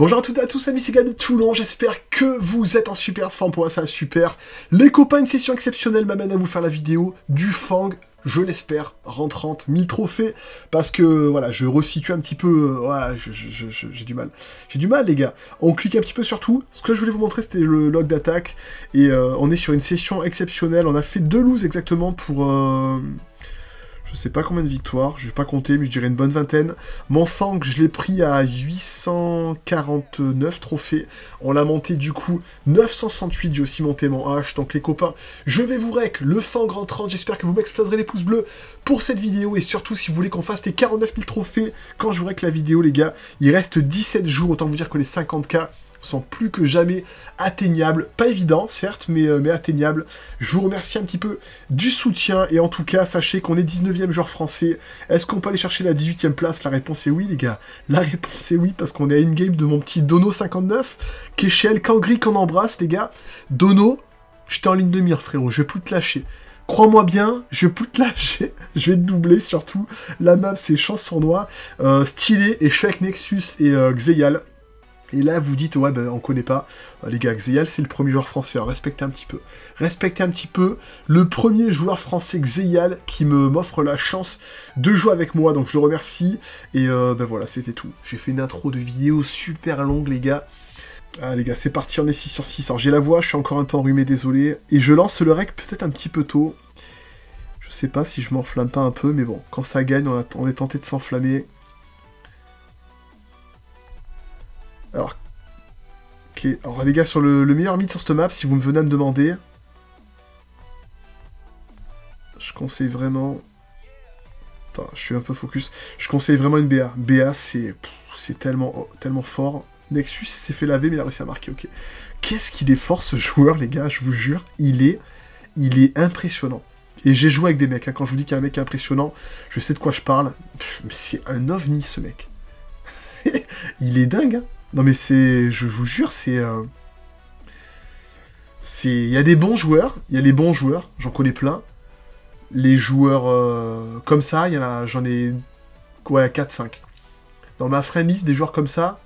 Bonjour à toutes et à tous, amis, c'est Gael de Toulon, j'espère que vous êtes en super forme pour ça, super. Les copains, une session exceptionnelle m'amène à vous faire la vidéo du Fang, je l'espère, rentrante, 1000 trophées, parce que, voilà, je resitue un petit peu, voilà, j'ai du mal. J'ai du mal, les gars. On clique un petit peu sur tout. Ce que je voulais vous montrer, c'était le log d'attaque, et on est sur une session exceptionnelle. On a fait 2 loses exactement pour... Je sais pas combien de victoires, je vais pas compter, mais je dirais une bonne vingtaine. Mon Fang, je l'ai pris à 849 trophées. On l'a monté du coup 968, j'ai aussi monté mon H. Donc les copains, je vais vous rec le Fang rentrant. J'espère que vous m'exploserez les pouces bleus pour cette vidéo. Et surtout, si vous voulez qu'on fasse les 49 000 trophées, quand je vous rec la vidéo, les gars, il reste 17 jours. Autant vous dire que les 50 000 sont plus que jamais atteignables. Pas évident, certes, mais atteignables. Je vous remercie un petit peu du soutien. Et en tout cas, sachez qu'on est 19e joueur français. Est-ce qu'on peut aller chercher la 18e place? La réponse est oui, les gars. La réponse est oui, parce qu'on est à une game de mon petit Dono59, qui est chez El Kangri, qu'on embrasse, les gars. Dono, j'étais en ligne de mire, frérot. Je vais plus te lâcher. Crois-moi bien, je vais plus te lâcher. Je vais te doubler, surtout. La map, c'est Chanson Noir. Stylé, et je suis avec Nexus et Xeyal. Et là, vous dites, ouais, ben, on connaît pas. Les gars, Xeyal, c'est le premier joueur français. Alors, respectez un petit peu. Respectez un petit peu le premier joueur français, Xeyal, qui m'offre la chance de jouer avec moi. Donc, je le remercie. Et ben voilà, c'était tout. J'ai fait une intro de vidéo super longue, les gars. Ah, les gars, c'est parti, on est 6 sur 6. Alors, j'ai la voix, je suis encore un peu enrhumé, désolé. Et je lance le rec peut-être un petit peu tôt. Je sais pas si je m'enflamme pas un peu, mais bon, quand ça gagne, on est tenté de s'enflammer. Alors, okay. Alors, les gars, sur le meilleur mid sur cette map, si vous me venez à me demander, je conseille vraiment... Attends, je suis un peu focus. Je conseille vraiment une Bea. Bea, c'est tellement, oh, tellement fort. Nexus s'est fait laver, mais il a réussi à marquer. Ok. Qu'est-ce qu'il est fort, ce joueur, les gars, je vous jure. Il est impressionnant. Et j'ai joué avec des mecs. Hein. Quand je vous dis qu'il y a un mec impressionnant, je sais de quoi je parle. C'est un ovni, ce mec. Il est dingue, hein. Non mais c'est, je vous jure, c'est... Il y a des bons joueurs, il y a les bons joueurs, j'en connais plein. Les joueurs comme ça, il y en a, j'en ai quoi, ouais, 4-5. Dans ma friend list, des joueurs comme ça,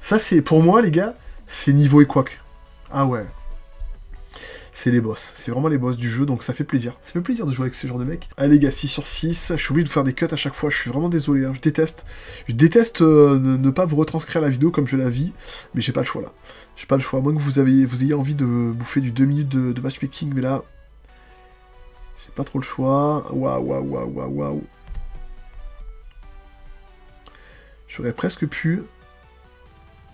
c'est, pour moi les gars, c'est niveau et quack. Ah ouais. C'est les boss, c'est vraiment les boss du jeu, donc ça fait plaisir. Ça fait plaisir de jouer avec ce genre de mecs. Allez les gars, 6 sur 6, je suis obligé de vous faire des cuts à chaque fois, je suis vraiment désolé, hein. Je déteste. Je déteste ne pas vous retranscrire la vidéo comme je la vis, mais j'ai pas le choix là. J'ai pas le choix, à moins que vous ayez envie de bouffer du 2 minutes de matchmaking, mais là, j'ai pas trop le choix. Waouh, waouh, waouh, waouh, waouh. J'aurais presque pu...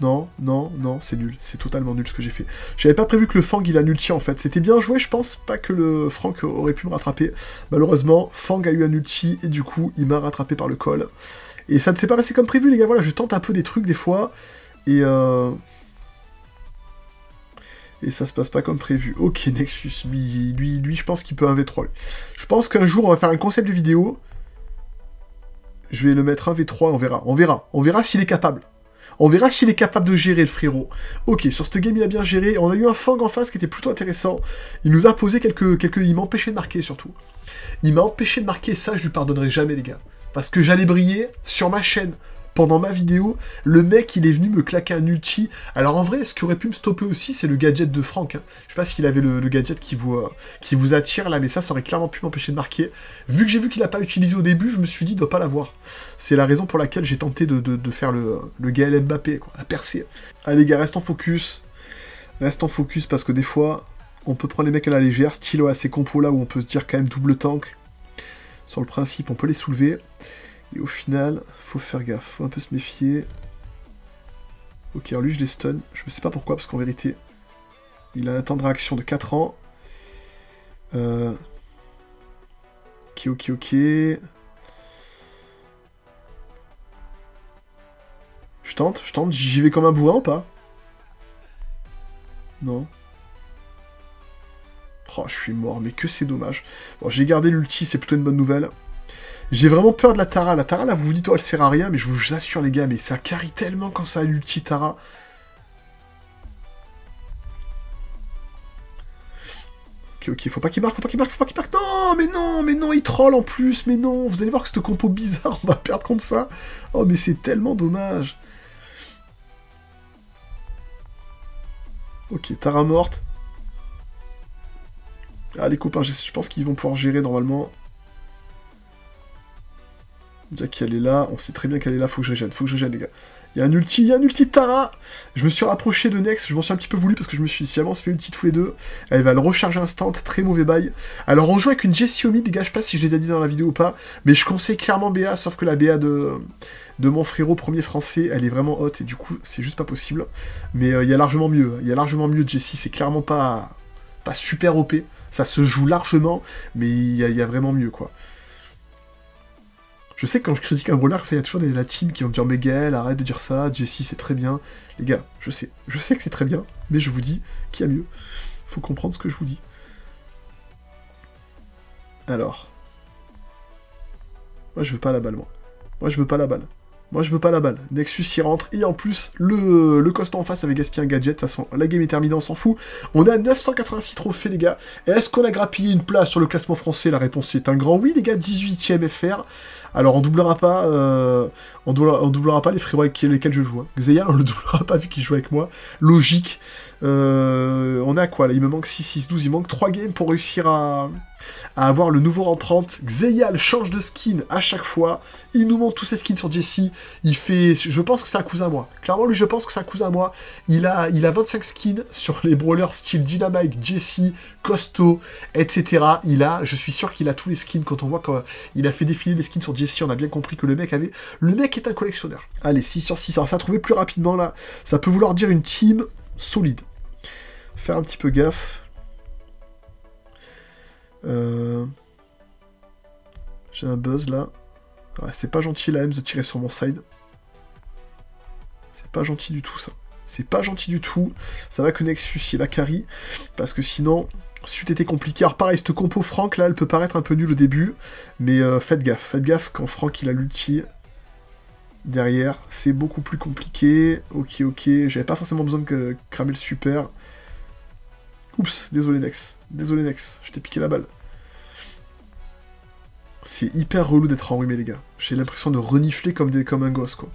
Non, non, non, c'est nul. C'est totalement nul ce que j'ai fait. J'avais pas prévu que le Fang, il annulti en fait. C'était bien joué, je pense pas que le Franck aurait pu me rattraper. Malheureusement, Fang a eu un ulti et du coup, il m'a rattrapé par le col. Et ça ne s'est pas passé comme prévu, les gars. Voilà, je tente un peu des trucs des fois. Et ça se passe pas comme prévu. Ok, Nexus, lui, je pense qu'il peut un V3. Lui. Je pense qu'un jour, on va faire un concept de vidéo. Je vais le mettre un V3, on verra. On verra. On verra s'il est capable. On verra s'il est capable de gérer, le frérot. Ok, sur cette game, il a bien géré. On a eu un Fang en face qui était plutôt intéressant. Il nous a posé quelques... Il m'a empêché de marquer, surtout. Il m'a empêché de marquer, et ça, je lui pardonnerai jamais, les gars. Parce que j'allais briller sur ma chaîne. Pendant ma vidéo, le mec, il est venu me claquer un ulti. Alors, en vrai, ce qui aurait pu me stopper aussi, c'est le gadget de Franck. Hein. Je sais pas s'il avait le gadget qui vous attire, là, mais ça aurait clairement pu m'empêcher de marquer. Vu que j'ai vu qu'il n'a pas utilisé au début, je me suis dit, il ne doit pas l'avoir. C'est la raison pour laquelle j'ai tenté de faire le Gael Mbappé, quoi, la percée. Allez, les gars, reste en focus. Reste en focus, parce que des fois, on peut prendre les mecs à la légère. Style, ouais, ces compos-là, où on peut se dire quand même double tank. Sur le principe, on peut les soulever. Et au final, faut faire gaffe, faut un peu se méfier. Ok, alors lui, je les stun. Je ne sais pas pourquoi, parce qu'en vérité, il a un temps de réaction de 4 ans. Ok, ok, ok. Je tente. J'y vais comme un bourrin ou pas? Non. Oh, je suis mort, mais que c'est dommage. Bon, j'ai gardé l'ulti, c'est plutôt une bonne nouvelle. J'ai vraiment peur de la Tara. La Tara, là, vous vous dites, oh, elle sert à rien, mais je vous assure, les gars, mais ça carie tellement quand ça a l'ulti Tara. Ok, faut pas qu'il marque. Non, il troll en plus, mais non. Vous allez voir que cette compo bizarre, on va perdre contre ça. Oh, mais c'est tellement dommage. Ok, Tara morte. Ah, les copains, je pense qu'ils vont pouvoir gérer normalement. Jackie, elle est là. On sait très bien qu'elle est là. Faut que je gêne, les gars. Il y a un ulti Tara. Je me suis rapproché de Nex. Je m'en suis un petit peu voulu parce que je me suis dit, si elle avance, fait ulti tous les deux. Elle va le recharger instant. Très mauvais bail. Alors, on joue avec une Jessie au mid, les gars. Je sais pas si je l'ai déjà dit dans la vidéo ou pas. Mais je conseille clairement Bea. Sauf que la Bea de mon frérot premier français, elle est vraiment haute. Et du coup, c'est juste pas possible. Mais il y a largement mieux. Il y a largement mieux de Jessie. C'est clairement pas super OP. Ça se joue largement. Mais il y a vraiment mieux, quoi. Je sais que quand je critique un brawler, il y a toujours la team qui vont me dire « Mais Gael, arrête de dire ça, Jesse, c'est très bien. » Les gars, je sais que c'est très bien, mais je vous dis qu'il y a mieux. Faut comprendre ce que je vous dis. Alors. Moi, je veux pas la balle, moi. Moi, je veux pas la balle. Moi, je veux pas la balle. Nexus, il rentre. Et en plus, le costaud en face avait gaspillé un gadget. De toute façon, la game est terminée, on s'en fout. On a 986 trophées, les gars. Est-ce qu'on a grappillé une place sur le classement français? La réponse est un grand oui, les gars. 18ème FR. Alors, on doublera pas les frérots avec lesquels je joue. Xeyal, on le doublera pas vu qu'il joue avec moi. Logique. On a quoi là? Il me manque 6, 6, 12. Il manque 3 games pour réussir à avoir le nouveau rentrant. Xeyal change de skin à chaque fois. Il nous montre tous ses skins sur Jesse. Il fait... Je pense que c'est un cousin à moi. Clairement, lui, je pense que c'est un cousin à moi. Il a 25 skins sur les brawlers style Dynamite, Jesse, Costaud, etc. Je suis sûr qu'il a tous les skins. Quand on voit qu'il a fait défiler les skins sur Jesse, on a bien compris que le mec est un collectionneur. Allez, 6 sur 6. Alors, ça a trouvé plus rapidement, là. Ça peut vouloir dire une team solide. Faire un petit peu gaffe. J'ai un buzz, là. Ouais, c'est pas gentil, la Ems, de tirer sur mon side. C'est pas gentil du tout, ça. C'est pas gentil du tout. Ça va que Nexus, il la carry. Parce que sinon... Suite était compliqué. Alors pareil, cette compo Franck, là, elle peut paraître un peu nulle au début, mais faites gaffe quand Franck, il a l'ulti derrière, c'est beaucoup plus compliqué. Ok, j'avais pas forcément besoin de cramer le super. Oups, désolé Nex, je t'ai piqué la balle. C'est hyper relou d'être enrhumé, les gars. J'ai l'impression de renifler comme un gosse, quoi.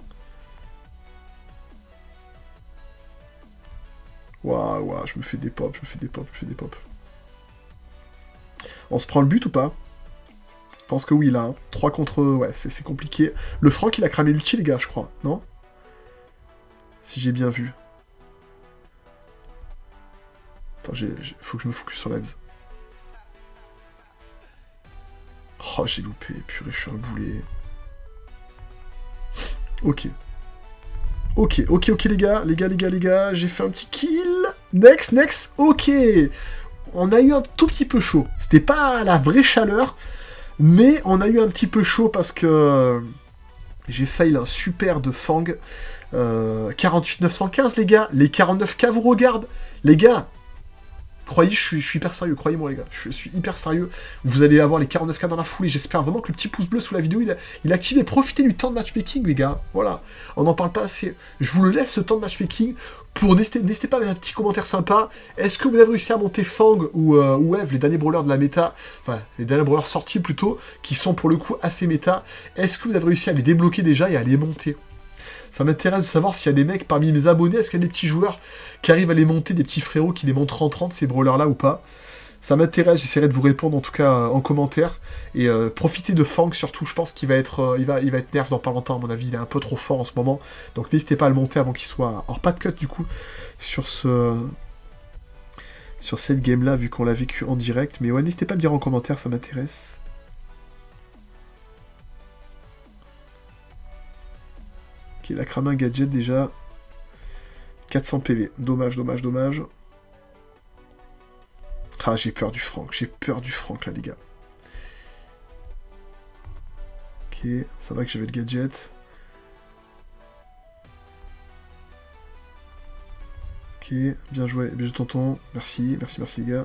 Waouh, je me fais des pops. On se prend le but ou pas? Je pense que oui, là. Hein. 3 contre... Ouais, c'est compliqué. Le Franck, il a cramé l'ulti, les gars, je crois. Non? Si j'ai bien vu. Attends, faut que je me focus sur l'abs. Oh, j'ai loupé. Purée, je suis un boulet. Ok, les gars. J'ai fait un petit kill. Next. Ok. On a eu un tout petit peu chaud. C'était pas la vraie chaleur, mais on a eu un petit peu chaud parce que j'ai fail un super de Fang. 48 915, les gars. Les 49K vous regardent. Les gars, croyez, je suis hyper sérieux. Croyez-moi, les gars. Je suis hyper sérieux. Vous allez avoir les 49K dans la foulée. J'espère vraiment que le petit pouce bleu sous la vidéo, il active. Profitez du temps de matchmaking, les gars. Voilà. On n'en parle pas assez. Je vous le laisse, ce temps de matchmaking. N'hésitez pas à mettre un petit commentaire sympa. Est-ce que vous avez réussi à monter Fang ou Eve, les derniers brawlers de la méta, enfin, les derniers brawlers sortis plutôt, qui sont pour le coup assez méta. Est-ce que vous avez réussi à les débloquer déjà et à les monter? Ça m'intéresse de savoir s'il y a des mecs parmi mes abonnés, est-ce qu'il y a des petits joueurs qui arrivent à les monter, des petits frérots qui les montrent en 30, ces brawlers-là ou pas? Ça m'intéresse, j'essaierai de vous répondre en tout cas en commentaire. Et profitez de Fang surtout, je pense qu'il va être il va être nerf dans pas longtemps à mon avis, il est un peu trop fort en ce moment. Donc n'hésitez pas à le monter avant qu'il soit hors pas de cut du coup sur cette game là vu qu'on l'a vécu en direct. Mais ouais, n'hésitez pas à me dire en commentaire, ça m'intéresse. Ok, il a cramé un gadget déjà. 400 PV, dommage. Ah, j'ai peur du Franck, là, les gars. Ok, ça va que j'avais le gadget. Ok, bien joué, tonton. Merci, les gars.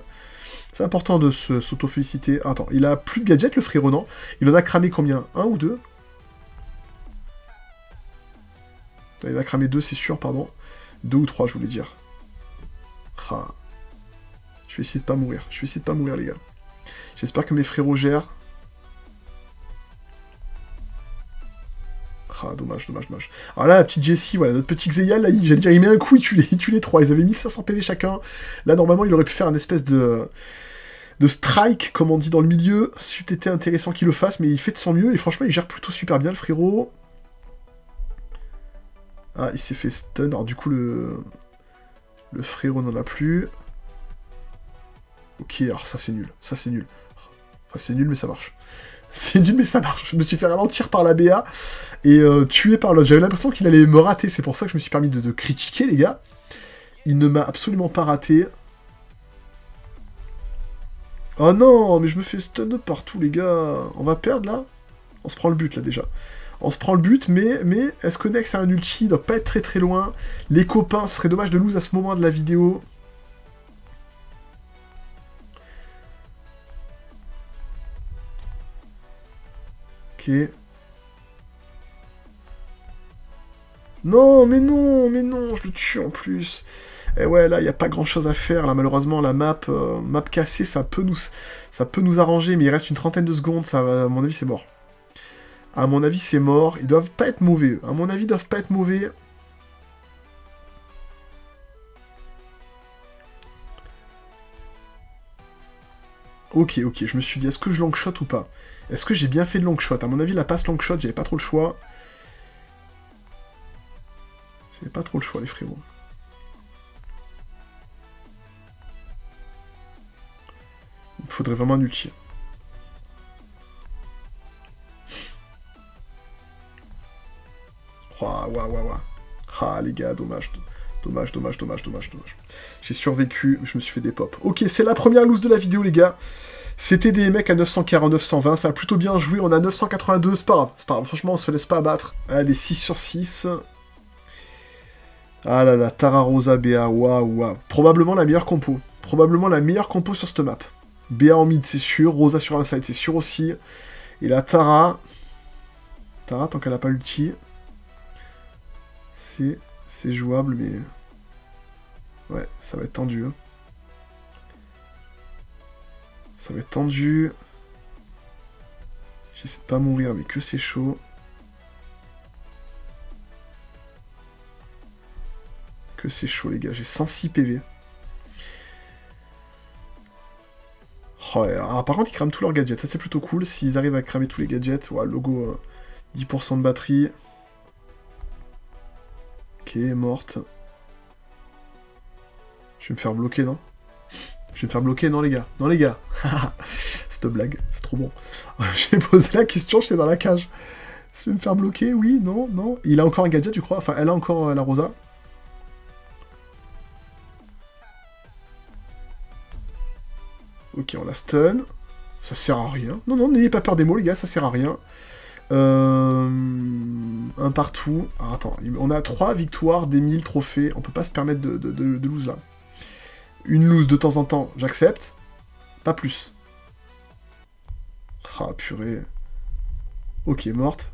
C'est important de s'auto-féliciter. Ah, attends, il a plus de gadget, le frérot, non? Il en a cramé combien? Un ou deux? Il a cramé deux, c'est sûr, pardon. Deux ou trois, je voulais dire. Ah. Je vais essayer de pas mourir, les gars. J'espère que mes frérots gèrent. Ah, dommage, dommage, dommage. Alors là, la petite Jessie, voilà, notre petit Xeyal, là, j'allais dire, il met un coup, il tue les trois. Ils avaient 1500 PV chacun. Là, normalement, il aurait pu faire une espèce de strike, comme on dit dans le milieu. C'eût été intéressant qu'il le fasse, mais il fait de son mieux. Et franchement, il gère plutôt super bien, le frérot. Ah, il s'est fait stun. Alors, du coup, le frérot n'en a plus. Ok, alors ça, c'est nul. Ça, c'est nul. Enfin, c'est nul, mais ça marche. C'est nul, mais ça marche. Je me suis fait ralentir par la Bea et tué par l'autre. J'avais l'impression qu'il allait me rater. C'est pour ça que je me suis permis de critiquer, les gars. Il ne m'a absolument pas raté. Oh non, mais je me fais stun de partout, les gars. On va perdre, là. On se prend le but, là, déjà. On se prend le but, mais est-ce que Nex a un ulti? Il doit pas être très très loin. Les copains, ce serait dommage de lose à ce moment de la vidéo. Ok. Non, mais non, mais non, je le tue en plus. Et ouais, là, il n'y a pas grand-chose à faire. Là, malheureusement, la map cassée, ça peut nous arranger, mais il reste une trentaine de secondes. Ça, à mon avis, c'est mort. À mon avis, c'est mort. Ils doivent pas être mauvais. À mon avis, ils doivent pas être mauvais. Ok, ok. Je me suis dit, est-ce que je long shot ou pas? Est-ce que j'ai bien fait de long shot? À mon avis, la passe long shot, j'avais pas trop le choix. J'avais pas trop le choix, les frérots. Il me faudrait vraiment un ulti. Waouh, waouh, waouh. Ah, les gars, dommage. Dommage, dommage, dommage, dommage, dommage. J'ai survécu, je me suis fait des pops. Ok, c'est la première loose de la vidéo, les gars. C'était des mecs à 940, 920. Ça a plutôt bien joué. On a 982, c'est pas grave. C'est pas grave. Franchement, on se laisse pas abattre. Allez, 6 sur 6. Ah là là, Tara, Rosa, Bea. Waouh, waouh. Probablement la meilleure compo. Probablement la meilleure compo sur cette map. Bea en mid, c'est sûr. Rosa sur un side, c'est sûr aussi. Et là, Tara. Tara, tant qu'elle a pas l'ulti. C'est jouable, mais... Ouais, ça va être tendu. Hein. Ça va être tendu. J'essaie de pas mourir, mais que c'est chaud. Que c'est chaud, les gars. J'ai 106 PV. Oh, alors, par contre, ils crament tous leurs gadgets. Ça, c'est plutôt cool. S'ils arrivent à cramer tous les gadgets... Ouais, logo, 10% de batterie... est morte. Je vais me faire bloquer, non? Je vais me faire bloquer, non, les gars? Non, les gars. Cette blague, c'est trop bon. J'ai posé la question, j'étais dans la cage. Je vais me faire bloquer, oui, non, non. Il a encore un gadget, je crois. Enfin, elle a encore la Rosa. Ok, on la stun. Ça sert à rien. Non, non, n'ayez pas peur des mots, les gars, ça sert à rien. Un partout. Alors, attends, on a 3 victoires des 1000 trophées. On peut pas se permettre de lose là. Une lose de temps en temps, j'accepte. Pas plus. Ah, purée. Ok, morte.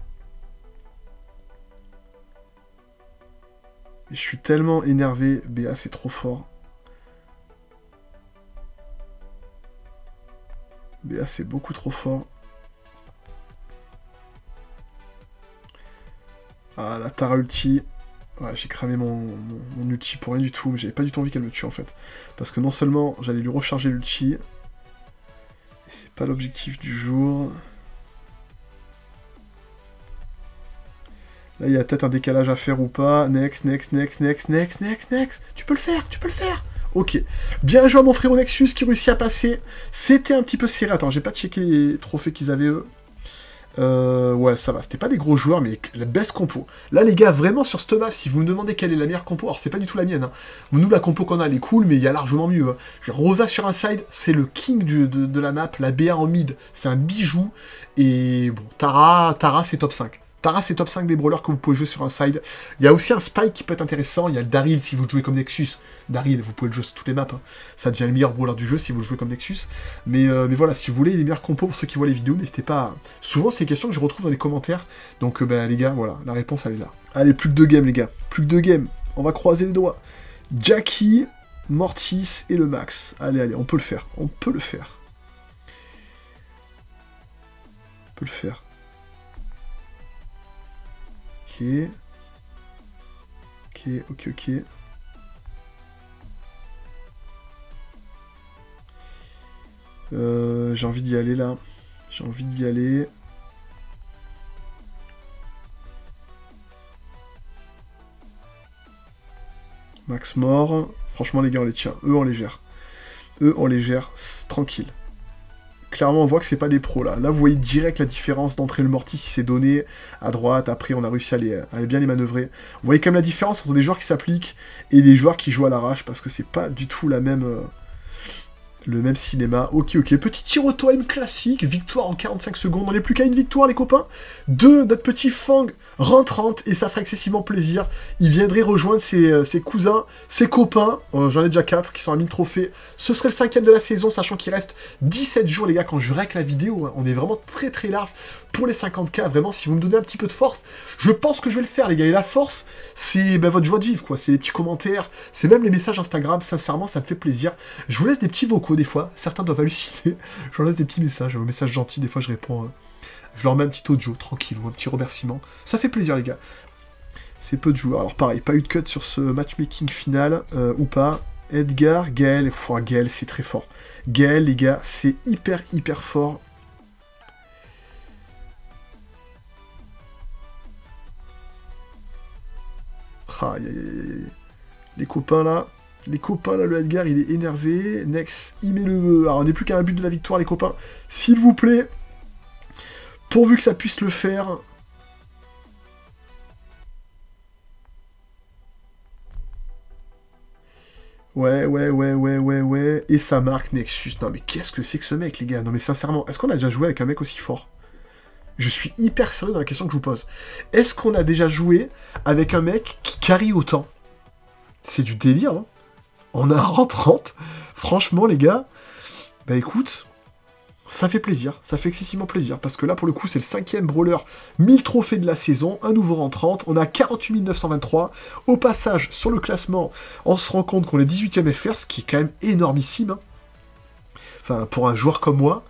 Je suis tellement énervé. Bea, c'est trop fort. Bea, c'est beaucoup trop fort. Ah, la Tara ulti. Ouais, j'ai cramé mon ulti pour rien du tout, mais j'avais pas du tout envie qu'elle me tue en fait. Parce que non seulement j'allais lui recharger l'ulti, et c'est pas l'objectif du jour. Là, il y a peut-être un décalage à faire ou pas. Next, next, next, next, next, next, next. Tu peux le faire, tu peux le faire. Ok. Bien joué à mon frérot Nexus qui réussit à passer. C'était un petit peu serré. Attends, j'ai pas checké les trophées qu'ils avaient eux. Ouais, ça va, c'était pas des gros joueurs, mais la baisse compo. Là, les gars, vraiment, sur cette map, si vous me demandez quelle est la meilleure compo, alors c'est pas du tout la mienne. Hein. Nous, la compo qu'on a, elle est cool, mais il y a largement mieux. Hein. Rosa sur un side, c'est le king de la map. La Bea en mid, c'est un bijou. Et bon, Tara, c'est top 5. Tara, c'est top 5 des brawlers que vous pouvez jouer sur un side. Il y a aussi un Spike qui peut être intéressant. Il y a le Daryl si vous le jouez comme Nexus. Daryl, vous pouvez le jouer sur toutes les maps. Hein. Ça devient le meilleur brawler du jeu si vous le jouez comme Nexus. Mais voilà, si vous voulez les meilleurs compos pour ceux qui voient les vidéos, n'hésitez pas. Souvent, c'est des questions que je retrouve dans les commentaires. Donc, bah, les gars, voilà, la réponse, elle est là. Allez, plus que 2 games, les gars. Plus que 2 games. On va croiser les doigts. Jackie, Mortis et le Max. Allez, allez, on peut le faire. On peut le faire. On peut le faire. Ok. J'ai envie d'y aller là. J'ai envie d'y aller. Max mort. Franchement les gars on les tient. Eux on les gère. Tranquille. Clairement on voit que c'est pas des pros là. Là vous voyez direct la différence d'entrée le Mortis si c'est donné à droite. Après on a réussi à bien les manœuvrer. Vous voyez quand même la différence entre des joueurs qui s'appliquent et des joueurs qui jouent à l'arrache. Parce que c'est pas du tout la même... Le même cinéma. Ok. Petit tir au time classique. Victoire en 45 secondes. On n'est plus qu'à une victoire, les copains. De notre petit Fang rentrante. Et ça ferait excessivement plaisir. Il viendrait rejoindre ses cousins, ses copains. J'en ai déjà 4 qui sont à 1000 trophées. Ce serait le 5e de la saison, sachant qu'il reste 17 jours, les gars. Quand je règle la vidéo, hein, on est vraiment très très large pour les 50K. Vraiment, si vous me donnez un petit peu de force, je pense que je vais le faire, les gars. Et la force, c'est votre joie de vivre, quoi. C'est les petits commentaires. C'est même les messages Instagram. Sincèrement, ça me fait plaisir. Je vous laisse des petits vocaux. Des fois, certains doivent halluciner, j'en laisse des petits messages, un message gentil, des fois je réponds, je leur mets un petit audio, tranquille, ou un petit remerciement, ça fait plaisir les gars, c'est peu de joueurs, alors pareil, pas eu de cut sur ce matchmaking final, ou pas, Edgar, Gael, Gael c'est très fort, Gael les gars, c'est hyper fort, Les copains, là, le Edgar, il est énervé. Nex, il met le... Alors, on n'est plus qu'à un but de la victoire, les copains. S'il vous plaît, pourvu que ça puisse le faire. Ouais. Et ça marque, Nexus. Non, mais qu'est-ce que c'est que ce mec, les gars? Non, mais sincèrement, est-ce qu'on a déjà joué avec un mec aussi fort? Je suis hyper sérieux dans la question que je vous pose. Est-ce qu'on a déjà joué avec un mec qui carry autant? C'est du délire, non? On a en 30. Franchement, les gars, bah écoute, ça fait plaisir. Ça fait excessivement plaisir. Parce que là, pour le coup, c'est le 5e brawler. 1000 trophées de la saison. Un nouveau en 30. On a 48 923. Au passage, sur le classement, on se rend compte qu'on est 18e FR, ce qui est quand même énormissime. Hein. Enfin, pour un joueur comme moi,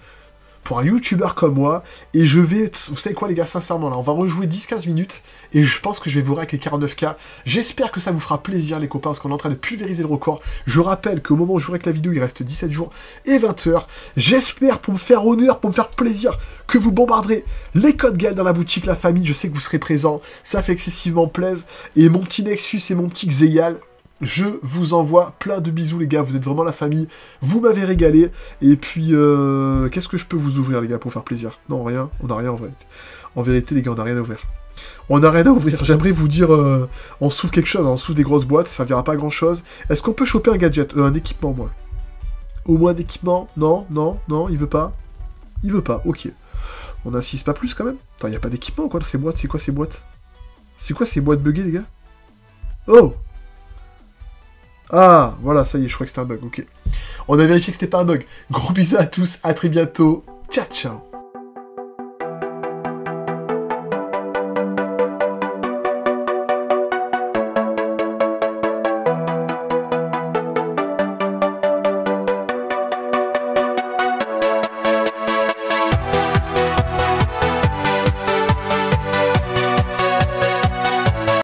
pour un youtubeur comme moi. Et je vais... Vous savez quoi, les gars, sincèrement, là, on va rejouer 10-15 minutes. Et je pense que je vais vous voir avec les 49K. J'espère que ça vous fera plaisir, les copains, parce qu'on est en train de pulvériser le record. Je rappelle qu'au moment où je vous avec la vidéo, il reste 17 jours et 20 heures. J'espère, pour me faire honneur, pour me faire plaisir, que vous bombarderez les codes Gael dans la boutique, la famille. Je sais que vous serez présents. Ça fait excessivement plaisir. Et mon petit Nexus et mon petit Xeyal, je vous envoie plein de bisous, les gars. Vous êtes vraiment la famille. Vous m'avez régalé. Et puis, qu'est-ce que je peux vous ouvrir, les gars, pour faire plaisir? Non, rien. On n'a rien, en vrai. En vérité, les gars, on n'a rien à ouvrir. On n'a rien à ouvrir. J'aimerais vous dire, on s'ouvre quelque chose. Hein, on s'ouvre des grosses boîtes. Ça ne servira pas à grand-chose. Est-ce qu'on peut choper un gadget? Un équipement, moi. Au moins d'équipement? Non. Il veut pas. Ok. On n'insiste pas plus, quand même. Attends, il n'y a pas d'équipement, quoi, ces boîtes. C'est quoi, ces boîtes? Buggées, les gars? Oh! Ah, voilà, ça y est, je crois que c'était un bug, ok. On a vérifié que c'était pas un bug. Gros bisous à tous, à très bientôt. Ciao, ciao.